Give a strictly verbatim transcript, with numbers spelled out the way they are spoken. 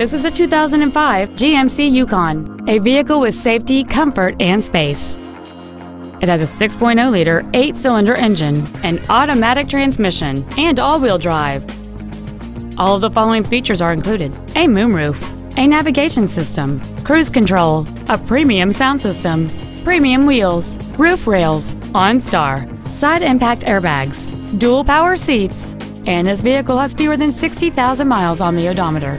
This is a two thousand five G M C Yukon, a vehicle with safety, comfort, and space. It has a six point oh liter eight-cylinder engine, an automatic transmission, and all-wheel drive. All of the following features are included: a moonroof, a navigation system, cruise control, a premium sound system, premium wheels, roof rails, OnStar, side impact airbags, dual power seats, and this vehicle has fewer than sixty thousand miles on the odometer.